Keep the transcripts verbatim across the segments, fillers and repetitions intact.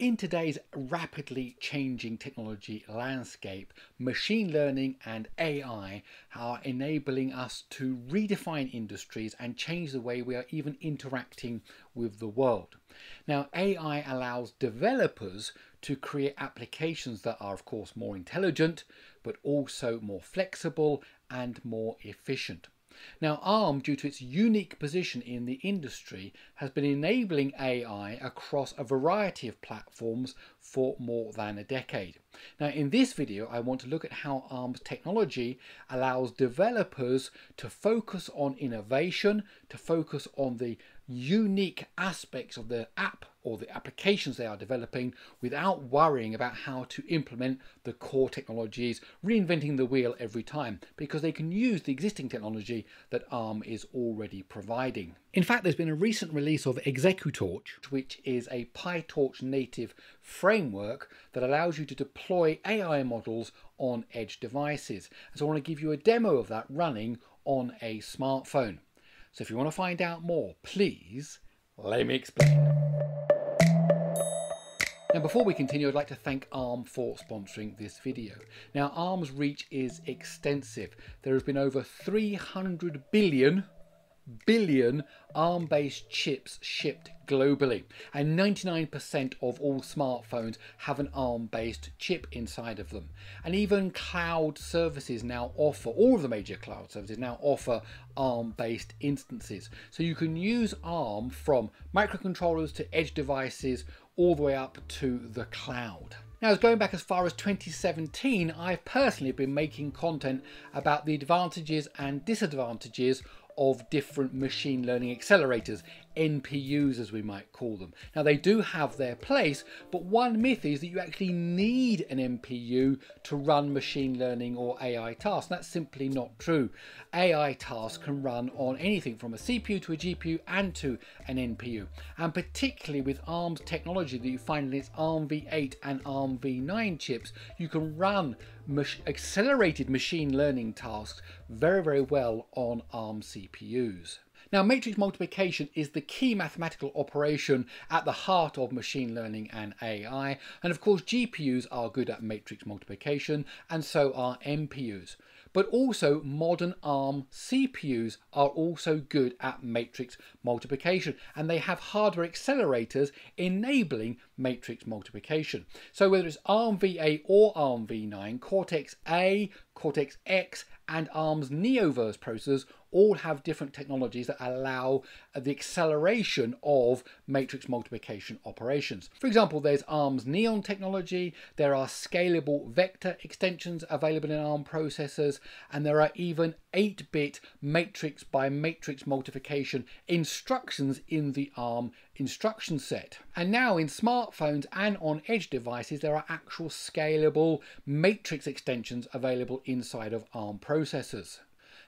In today's rapidly changing technology landscape, machine learning and A I are enabling us to redefine industries and change the way we are even interacting with the world. Now, A I allows developers to create applications that are, of course, more intelligent, but also more flexible and more efficient. Now, Arm, due to its unique position in the industry, has been enabling A I across a variety of platforms for more than a decade. Now, in this video, I want to look at how Arm's technology allows developers to focus on innovation, to focus on the unique aspects of the app or the applications they are developing without worrying about how to implement the core technologies, reinventing the wheel every time, because they can use the existing technology that Arm is already providing. In fact, there's been a recent release of ExecuTorch, which is a PyTorch native framework that allows you to deploy A I models on edge devices. And so I want to give you a demo of that running on a smartphone. So if you want to find out more, please let me explain. Now, before we continue, I'd like to thank Arm for sponsoring this video. Now, Arm's reach is extensive. There has been over three hundred billion, billion Arm-based chips shipped globally, and ninety-nine percent of all smartphones have an Arm-based chip inside of them. And even cloud services now offer, all of the major cloud services now offer Arm-based instances. So you can use Arm from microcontrollers to edge devices, all the way up to the cloud. Now, going back as far as twenty seventeen, I've personally been making content about the advantages and disadvantages of different machine learning accelerators, N P Us as we might call them. Now, they do have their place, but one myth is that you actually need an N P U to run machine learning or A I tasks. That's simply not true. A I tasks can run on anything from a C P U to a G P U and to an N P U. And particularly with Arm's technology that you find in its ARMv eight and ARMv nine chips, you can run mach- accelerated machine learning tasks very, very well on Arm C P Us. Now, matrix multiplication is the key mathematical operation at the heart of machine learning and A I, and of course G P Us are good at matrix multiplication, and so are N P Us. But also modern ARM C P Us are also good at matrix multiplication, and they have hardware accelerators enabling matrix multiplication. So whether it's ARMv eight or ARMv nine, Cortex A, Cortex X and Arm's Neoverse processors all have different technologies that allow the acceleration of matrix multiplication operations. For example, there's Arm's Neon technology, there are scalable vector extensions available in Arm processors, and there are even eight bit matrix by matrix multiplication instructions in the Arm instruction set. And now in smartphones and on edge devices, there are actual scalable matrix extensions available inside of Arm processors.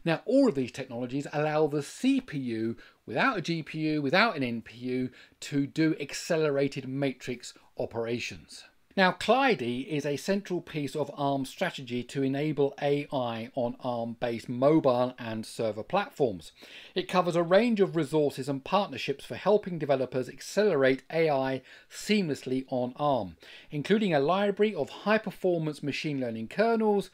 Now, all of these technologies allow the C P U, without a G P U, without an N P U, to do accelerated matrix operations. Now, Kleidi is a central piece of Arm's strategy to enable A I on Arm-based mobile and server platforms. It covers a range of resources and partnerships for helping developers accelerate A I seamlessly on Arm, including a library of high-performance machine learning kernels,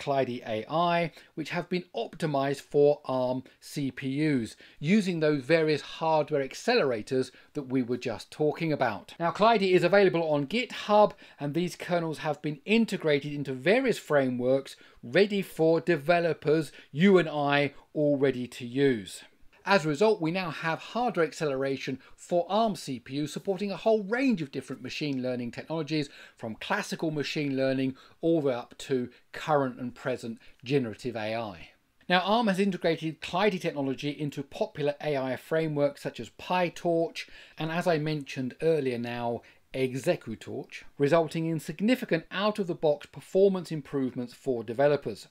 KleidiAI, which have been optimized for Arm C P Us, using those various hardware accelerators that we were just talking about. Now, Kleidi is available on GitHub, and these kernels have been integrated into various frameworks ready for developers, you and I, already to use. As a result, we now have hardware acceleration for Arm C P U supporting a whole range of different machine learning technologies, from classical machine learning all the way up to current and present generative A I. Now, Arm has integrated Kleidi technology into popular A I frameworks such as PyTorch and, as I mentioned earlier now, ExecuTorch, resulting in significant out-of-the-box performance improvements for developers.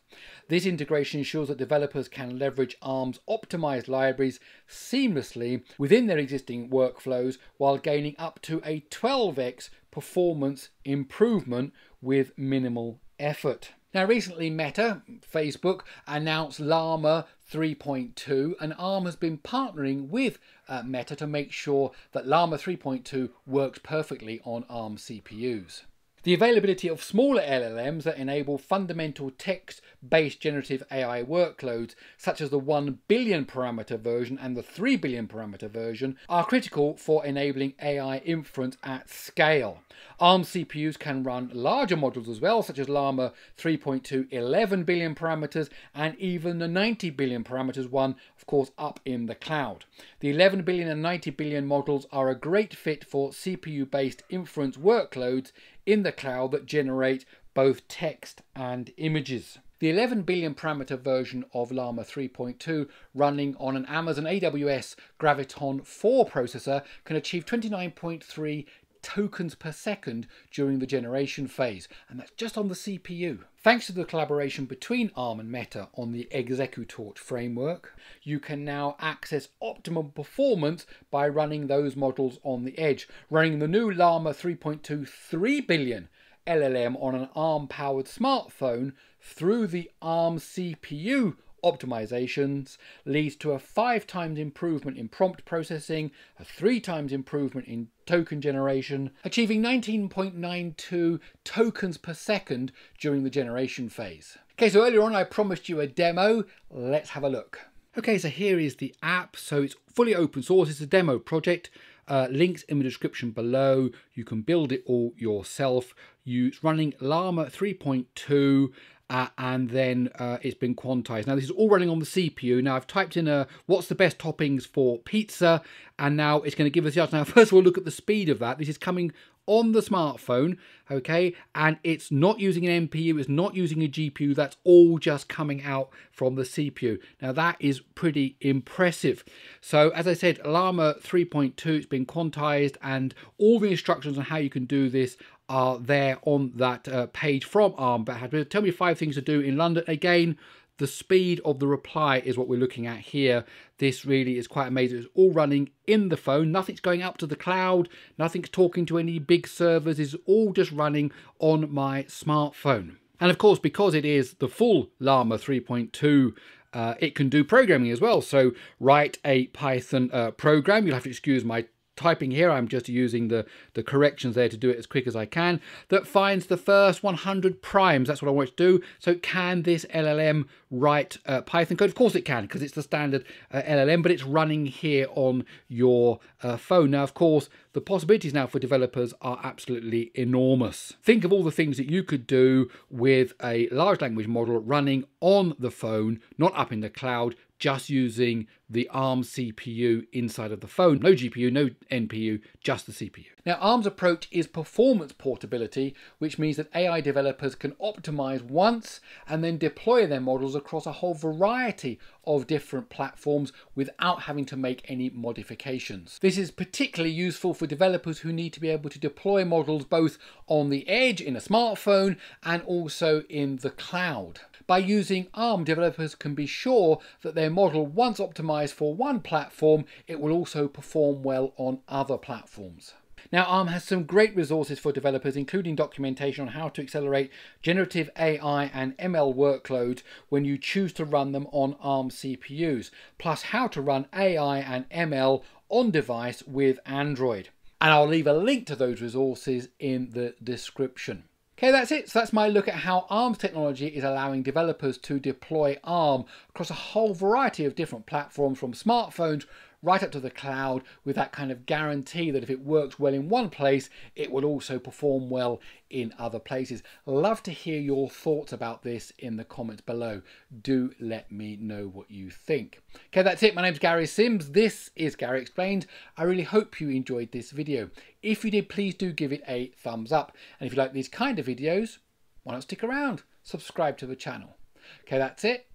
This integration ensures that developers can leverage Arm's optimized libraries seamlessly within their existing workflows while gaining up to a twelve x performance improvement with minimal effort. Now recently Meta, Facebook, announced Llama three point two, and Arm has been partnering with uh, Meta to make sure that Llama three point two works perfectly on Arm C P Us. The availability of smaller L L Ms that enable fundamental text-based generative A I workloads, such as the one billion parameter version and the three billion parameter version, are critical for enabling A I inference at scale. Arm C P Us can run larger models as well, such as Llama three point two eleven billion parameters and even the ninety billion parameters one, of course, up in the cloud. The eleven billion and ninety billion models are a great fit for C P U-based inference workloads in the cloud that generate both text and images. The eleven billion parameter version of Llama three point two running on an Amazon A W S Graviton four processor can achieve twenty-nine point three tokens per second during the generation phase, and that's just on the C P U. Thanks to the collaboration between Arm and Meta on the ExecuTorch framework, you can now access optimum performance by running those models on the edge. Running the new Llama three point two three billion L L M on an Arm-powered smartphone through the Arm C P U optimizations leads to a five times improvement in prompt processing, a three times improvement in token generation, achieving nineteen point nine two tokens per second during the generation phase. Okay, so earlier on I promised you a demo. Let's have a look. Okay, so here is the app. So it's fully open source. It's a demo project. Uh, links in the description below. You can build it all yourself. You, it's running Llama three point two. Uh, and then uh, it's been quantized. Now this is all running on the C P U. Now I've typed in a, what's the best toppings for pizza, and now it's going to give us the answer. Now first of all, look at the speed of that. This is coming on the smartphone, okay, and it's not using an N P U, it's not using a G P U, that's all just coming out from the C P U. Now that is pretty impressive. So as I said, Llama three point two, it's been quantized, and all the instructions on how you can do this are there on that uh, page from Arm. But tell me five things to do in London. Again, the speed of the reply is what we're looking at here. This really is quite amazing. It's all running in the phone. Nothing's going up to the cloud. Nothing's talking to any big servers. It's all just running on my smartphone. And of course, because it is the full Llama three point two, uh, it can do programming as well. So write a Python uh, program. You'll have to excuse my typing here, I'm just using the, the corrections there to do it as quick as I can, that finds the first one hundred primes. That's what I want it to do. So can this L L M write uh, Python code? Of course it can, because it's the standard uh, L L M, but it's running here on your uh, phone. Now, of course, the possibilities now for developers are absolutely enormous. Think of all the things that you could do with a large language model running on the phone, not up in the cloud, just using the Arm C P U inside of the phone. No G P U, no N P U, just the C P U. Now, Arm's approach is performance portability, which means that A I developers can optimize once and then deploy their models across a whole variety of different platforms without having to make any modifications. This is particularly useful for developers who need to be able to deploy models both on the edge in a smartphone and also in the cloud. By using Arm, developers can be sure that their model, once optimized for one platform, it will also perform well on other platforms. Now, Arm has some great resources for developers, including documentation on how to accelerate generative A I and M L workloads when you choose to run them on Arm C P Us, plus how to run A I and M L on device with Android. And I'll leave a link to those resources in the description. Okay, that's it. So that's my look at how Arm's technology is allowing developers to deploy Arm across a whole variety of different platforms, from smartphones right up to the cloud, with that kind of guarantee that if it works well in one place, it will also perform well in other places. Love to hear your thoughts about this in the comments below. Do let me know what you think. Okay, that's it. My name's Gary Sims. This is Gary Explained. I really hope you enjoyed this video. If you did, please do give it a thumbs up. And if you like these kind of videos, why not stick around? Subscribe to the channel. Okay, that's it.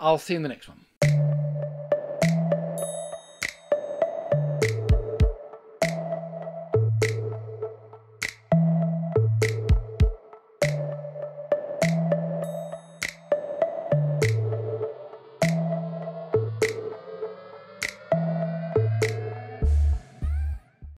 I'll see you in the next one.